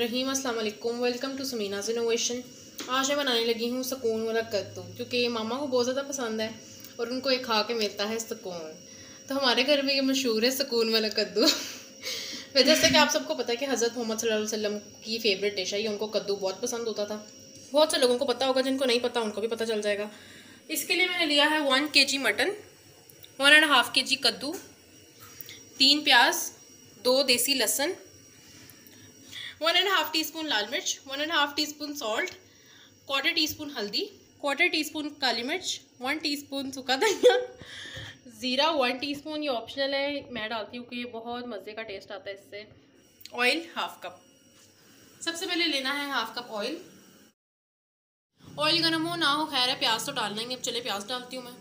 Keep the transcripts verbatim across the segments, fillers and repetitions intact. रहीम अस्सलाम वालेकुम, welcome to समीनाज़ innovation. आज मैं बनाने लगी हूँ सुकून वाला कद्दू, क्योंकि ये मामा को बहुत ज़्यादा पसंद है और उनको ये खा के मिलता है सुकून। तो हमारे घर में ये मशहूर है सुकून वाला कद्दू। फिर जैसे कि आप सबको पता है कि हज़रत मोहम्मद सल्लल्लाहु अलैहि वसल्लम की फेवरेट डिश है, ये उनको कद्दू बहुत पसंद होता था। बहुत से लोगों को पता होगा, जिनको नहीं पता उनको भी पता चल जाएगा। इसके लिए मैंने लिया है one K G mutton, one and half K G कद्दू, तीन प्याज, दो देसी लहसुन, one and half teaspoon लाल मिर्च, one and half teaspoon salt, quarter teaspoon हल्दी, क्वार्टर टी स्पून काली मिर्च, वन टी स्पून सूखा धनिया, ज़ीरा वन टी स्पून, ये ऑप्शनल है, मैं डालती हूँ क्योंकि बहुत मज़े का टेस्ट आता है इससे। Oil half cup. सबसे पहले लेना है हाफ कप ऑयल। ऑयल गर्म हो ना हो खैर है, प्याज तो डालना ही। अब चले प्याज डालती हूँ मैं,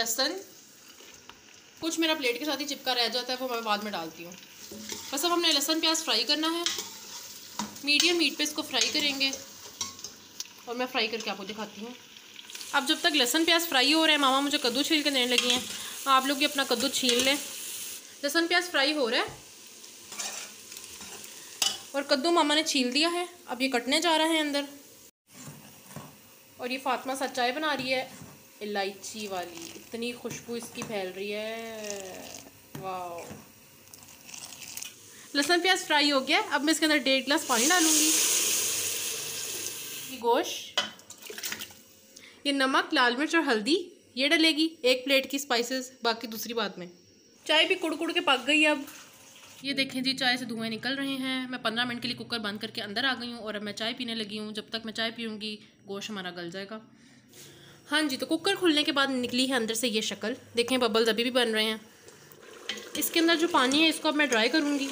लहसुन कुछ मेरा प्लेट के साथ ही चिपका रह जाता है वो मैं बाद में डालती हूँ। बस अब हमने लहसुन प्याज फ्राई करना है, मीडियम हीट पे इसको फ्राई करेंगे और मैं फ्राई करके आपको दिखाती हूँ। अब जब तक लहसुन प्याज फ्राई हो रहे हैं, मामा मुझे कद्दू छील के देने लगी हैं, आप लोग भी अपना कद्दू छील लें। लहसुन प्याज फ्राई हो रहा है और कद्दू मामा ने छील दिया है, अब ये कटने जा रहा है अंदर। और ये फातिमा सच्चाई बना रही है इलायची वाली, इतनी खुशबू इसकी फैल रही है, वाओ। लहसुन प्याज फ्राई हो गया, अब मैं इसके अंदर डेढ़ गिलास पानी डालूंगी। गोश्त, ये नमक, लाल मिर्च और हल्दी ये डलेगी, एक प्लेट की स्पाइसेस, बाकी दूसरी बाद में। चाय भी कुड़ कुड़ के पक गई। अब ये देखें जी, चाय से धुएँ निकल रहे हैं। मैं पंद्रह मिनट के लिए कुकर बंद करके अंदर आ गई हूँ और अब मैं चाय पीने लगी हूँ। जब तक मैं चाय पीऊँगी गोश्त हमारा गल जाएगा। हाँ जी, तो कुकर खुलने के बाद निकली है अंदर से ये शक्ल, देखें बबल्स अभी भी बन रहे हैं। इसके अंदर जो पानी है इसको अब मैं ड्राई करूँगी।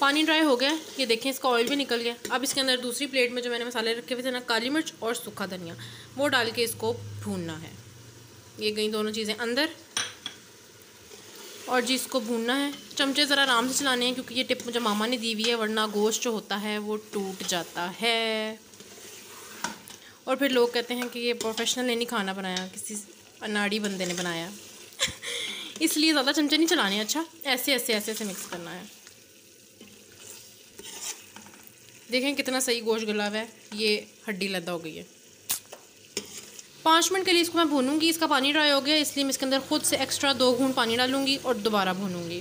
पानी ड्राई हो गया, ये देखें इसका ऑयल भी निकल गया। अब इसके अंदर दूसरी प्लेट में जो मैंने मसाले रखे हुए थे ना, काली मिर्च और सूखा धनिया, वो डाल के इसको भूनना है। ये गई दोनों चीज़ें अंदर और जी इसको भूनना है। चमचे ज़रा आराम से चलाने हैं क्योंकि ये टिप मुझे मामा ने दी हुई है, वरना गोश्त जो होता है वो टूट जाता है और फिर लोग कहते हैं कि ये प्रोफेशनल ने नहीं खाना बनाया, किसी अनाड़ी बंदे ने बनाया। इसलिए ज़्यादा चमचे नहीं चलाने। अच्छा, ऐसे ऐसे ऐसे ऐसे मिक्स करना है। देखें कितना सही गोश्त गला हुआ है, ये हड्डी लदा हो गई है। पाँच मिनट के लिए इसको मैं भूनूंगी। इसका पानी ड्राई हो गया, इसलिए मैं इसके अंदर ख़ुद से एक्स्ट्रा दो घूंट पानी डालूंगी और दोबारा भूनूंगी।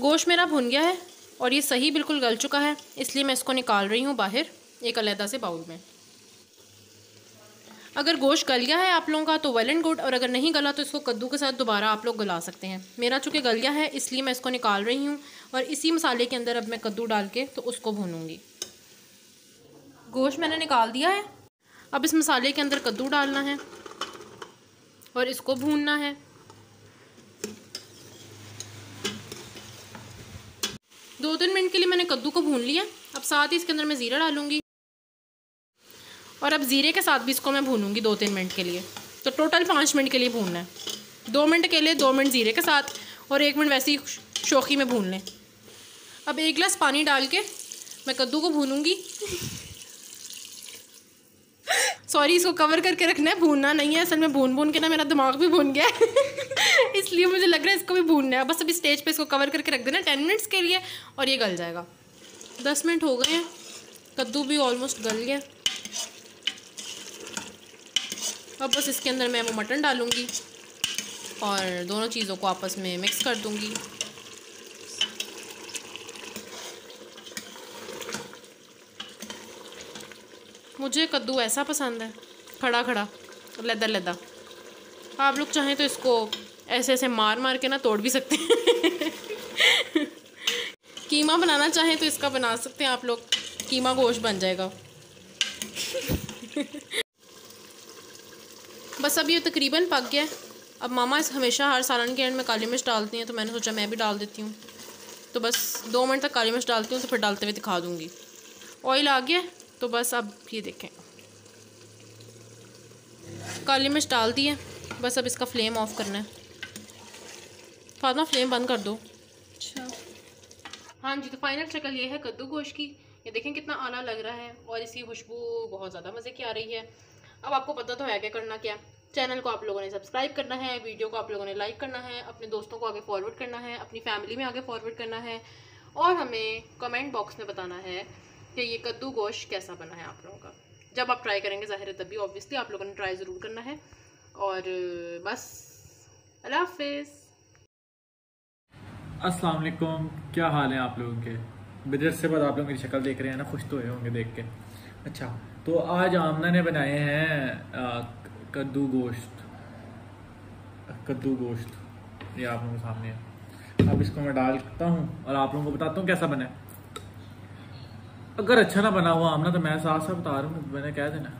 गोश्त मेरा भुन गया है और ये सही बिल्कुल गल चुका है, इसलिए मैं इसको निकाल रही हूँ बाहर एक अलहदा से बाउल में। अगर गोश्त गल गया है आप लोगों का तो वेल एंड गुड, और अगर नहीं गला तो इसको कद्दू के साथ दोबारा आप लोग गला सकते हैं। मेरा चूँकि गल गया है इसलिए मैं इसको निकाल रही हूँ और इसी मसाले के अंदर अब मैं कद्दू डाल के तो उसको भूनूंगी। गोश्त मैंने निकाल दिया है, अब इस मसाले के अंदर कद्दू डालना है और इसको भूनना है। दो तीन मिनट के लिए मैंने कद्दू को भून लिया। अब साथ ही इसके अंदर मैं ज़ीरा डालूंगी और अब ज़ीरे के साथ भी इसको मैं भूनूंगी दो तीन मिनट के लिए। तो टोटल पाँच मिनट के लिए भूनना है, दो मिनट के लिए, दो मिनट ज़ीरे के साथ और एक मिनट वैसे ही शोखी में भून लें। अब एक गिलास पानी डाल के मैं कद्दू को भूनूंगी। सॉरी, इसको कवर करके रखना है, भूनना नहीं है। असल में भून भून के ना मेरा दिमाग भी भून गया है इसलिए मुझे लग रहा है इसको भी भूनना है। बस अभी स्टेज पे इसको कवर करके रख देना टेन मिनट्स के लिए और ये गल जाएगा। दस मिनट हो गए हैं, कद्दू भी ऑलमोस्ट गल गया। अब बस इसके अंदर मैं वो मटन डालूँगी और दोनों चीज़ों को आपस में मिक्स कर दूँगी। मुझे कद्दू ऐसा पसंद है, खड़ा खड़ा लदा लदा। आप लोग चाहें तो इसको ऐसे ऐसे मार मार के ना तोड़ भी सकते हैं कीमा बनाना चाहें तो इसका बना सकते हैं आप लोग, कीमा गोश्त बन जाएगा बस अब ये तकरीबन पक गया। अब मामा इस हमेशा हर सालन के एंड में काली मिर्च डालती हैं, तो मैंने सोचा मैं भी डाल देती हूँ। तो बस दो मिनट तक काली मिर्च डालती हूँ, तो फिर डालते हुए दिखा दूँगी। ऑयल आ गया, तो बस अब ये देखें काली मिर्च डाल दी है। बस अब इसका फ्लेम ऑफ करना है। फातिमा फ्लेम बंद कर दो। अच्छा, हाँ जी, तो फाइनल शक्ल ये है कद्दू गोश्त की। ये देखें कितना आला लग रहा है और इसकी खुशबू बहुत ज़्यादा मज़े की आ रही है। अब आपको पता तो है क्या करना क्या। चैनल को आप लोगों ने सब्सक्राइब करना है, वीडियो को आप लोगों ने लाइक करना है, अपने दोस्तों को आगे फॉरवर्ड करना है, अपनी फैमिली में आगे फॉरवर्ड करना है और हमें कमेंट बॉक्स में बताना है कि ये कद्दू गोश्त कैसा बना है आप लोगों का। जब आप ट्राई करेंगे ज़ाहिर है तभी ऑब्वियसली आप लोगों ने ट्राई ज़रूर करना है। और बस अल्लाह हाफिज़। अस्सलाम वालेकुम, क्या हाल है आप लोगों के? बजट से बाद आप लोग मेरी शक्ल देख रहे हैं ना, खुश तो हुए होंगे देख के। अच्छा, तो आज आमना ने बनाए हैं कद्दू गोश्त। कद्दू गोश्त ये आप लोगों के सामने है। अब इसको मैं डालता हूँ और आप लोगों को बताता हूँ कैसा बना है। अगर अच्छा ना बना हुआ आमना तो मैं साथ साथ बता रहा हूँ, मैंने कह देना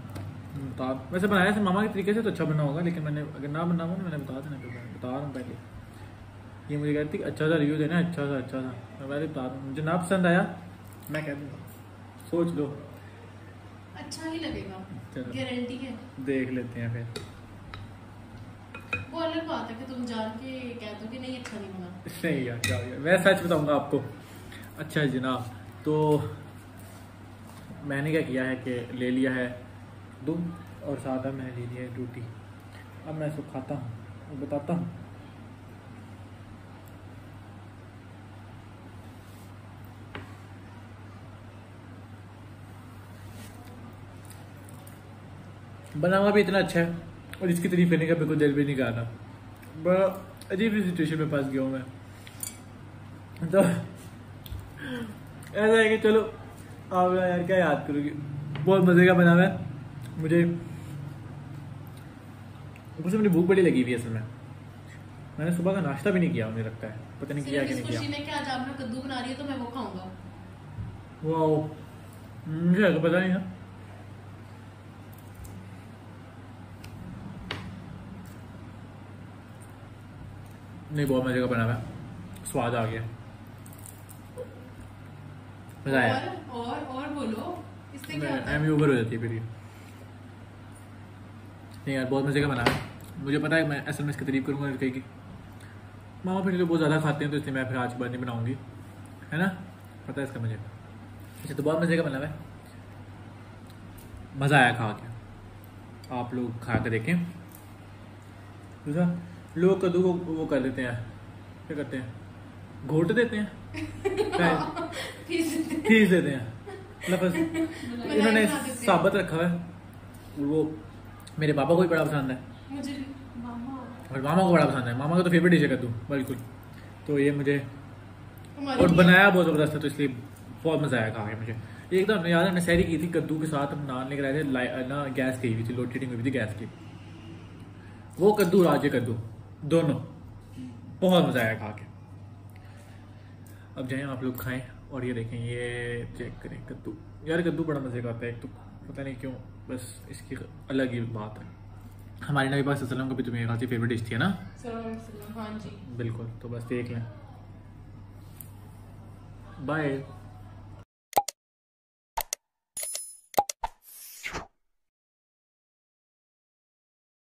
बता। वैसे बनाया से मामा के तरीके से तो अच्छा बना होगा, लेकिन मैंने अगर ना बना हुआ ना मैंने बता देना। बता रहा हूँ पहले, ये मुझे कहती अच्छा सा रिव्यू देना, अच्छा सा अच्छा सा मैं पहले बता रहा हूँ। मुझे ना पसंद आया मैं कह दूँगा, सोच लो अच्छा ही लगेगा, गारंटी है। देख लेते हैं फिर। वो अलग बात है कि तुम जान के कह दो कि नहीं अच्छा नहीं बना। नहीं यार, क्या यार, मैं सच बताऊंगा आपको। अच्छा जनाब, तो मैंने क्या किया है कि ले लिया है दूध और सादा मैंने ले लिया है रोटी। अब मैं इसको खाता हूँ और बताता हूँ। बना हुआ भी इतना अच्छा है और इसकी तरीफ करने का बिल्कुल दिल भी नहीं कर रहा। बड़ा अजीब ही सिचुएशन में फंस गया हूँ मैं तो। ऐसा है कि चलो आप यार क्या याद करोगी, बहुत मज़े का बना हुआ है। मुझे ऊपर से मुझे भूख बड़ी लगी हुई है असल में। मैंने सुबह का नाश्ता भी नहीं किया, मुझे लगता है पता नहीं किया कि नहीं किया। मैं क्या आज आप में कद्दू बना रही है तो मैं वो खाऊंगा। वाओ, मुझे पता नहीं है। नहीं, बहुत मजे का बना हुआ, स्वाद आ गया, मजा आया। और और और बोलो, इससे क्या होता है? मैं ओवर हो जाती है फिर ये। नहीं यार, बहुत मजे का बना है। मुझे पता है मैं असल में इसकी तारीफ करूंगा लड़के की। मामा फिर लोग बहुत ज़्यादा खाते हैं तो इसलिए मैं फिर आज बार नहीं बनाऊंगी, है ना, पता है इसका मुझे। अच्छा, तो बहुत मजे का बना हुआ है, मज़ा आया खा के। आप लोग खा के देखें। दूसरा, लोग कद्दू को वो कर देते हैं, क्या करते हैं, घोट देते हैं, खींच देते हैं, लफज इन्होंने साबित रखा है। वो मेरे पापा को भी बड़ा पसंद है और मामा को बड़ा पसंद है। मामा को तो फेवरेट डिश है कद्दू, बिल्कुल। तो ये मुझे और बनाया बहुत ज़बरदस्त है, तो इसलिए बहुत मज़ा आया खा के मुझे। एक दम याद है हमने सैरी की थी कद्दू के साथ, हम नान लेकर आए थे ना, गैस की हुई थी, लोड शेडिंग हुई थी गैस की। वो कद्दू और आज ये कद्दू दोनों बहुत मज़ा आया खा के। अब जाएं आप लोग खाएं और ये देखें, ये चेक करें कद्दू। यार कद्दू बड़ा मज़े का आता है, एक तो पता नहीं क्यों बस इसकी अलग ही बात है। हमारे नबी पाक सल्लल्लाहु अलैहि वसल्लम को भी तुम्हें खासी फेवरेट डिश थी, है ना? हाँ जी, बिल्कुल। तो बस देख लें, बाय।